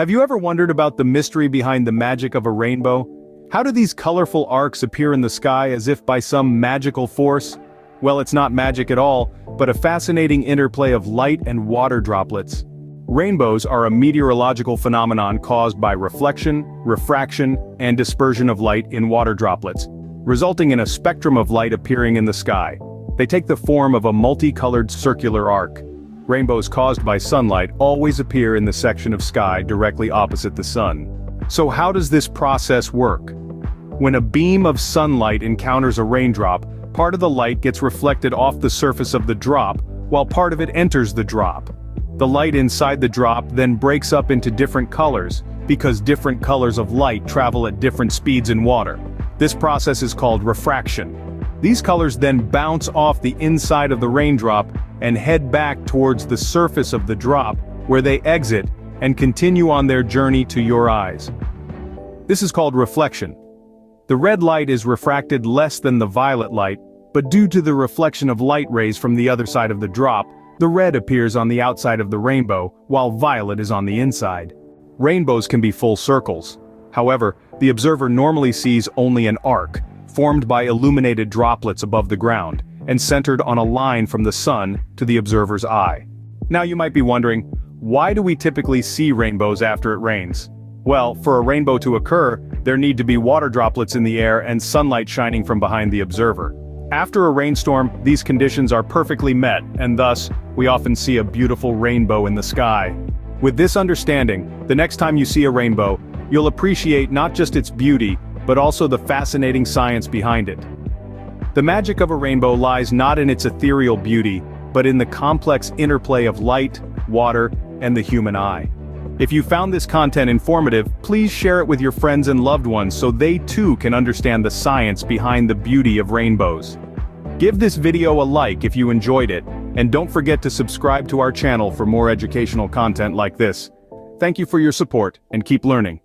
Have you ever wondered about the mystery behind the magic of a rainbow? How do these colorful arcs appear in the sky as if by some magical force? Well, it's not magic at all, but a fascinating interplay of light and water droplets. Rainbows are a meteorological phenomenon caused by reflection, refraction, and dispersion of light in water droplets, resulting in a spectrum of light appearing in the sky. They take the form of a multicolored circular arc. Rainbows caused by sunlight always appear in the section of sky directly opposite the sun. So how does this process work? When a beam of sunlight encounters a raindrop, part of the light gets reflected off the surface of the drop, while part of it enters the drop. The light inside the drop then breaks up into different colors, because different colors of light travel at different speeds in water. This process is called refraction. These colors then bounce off the inside of the raindrop and head back towards the surface of the drop, where they exit and continue on their journey to your eyes. This is called reflection. The red light is refracted less than the violet light, but due to the reflection of light rays from the other side of the drop, the red appears on the outside of the rainbow, while violet is on the inside. Rainbows can be full circles. However, the observer normally sees only an arc, formed by illuminated droplets above the ground, and centered on a line from the sun to the observer's eye. Now you might be wondering, why do we typically see rainbows after it rains? Well, for a rainbow to occur, there need to be water droplets in the air and sunlight shining from behind the observer. After a rainstorm, these conditions are perfectly met, and thus, we often see a beautiful rainbow in the sky. With this understanding, the next time you see a rainbow, you'll appreciate not just its beauty, but also the fascinating science behind it. The magic of a rainbow lies not in its ethereal beauty, but in the complex interplay of light, water, and the human eye. If you found this content informative, please share it with your friends and loved ones so they too can understand the science behind the beauty of rainbows. Give this video a like if you enjoyed it, and don't forget to subscribe to our channel for more educational content like this. Thank you for your support, and keep learning.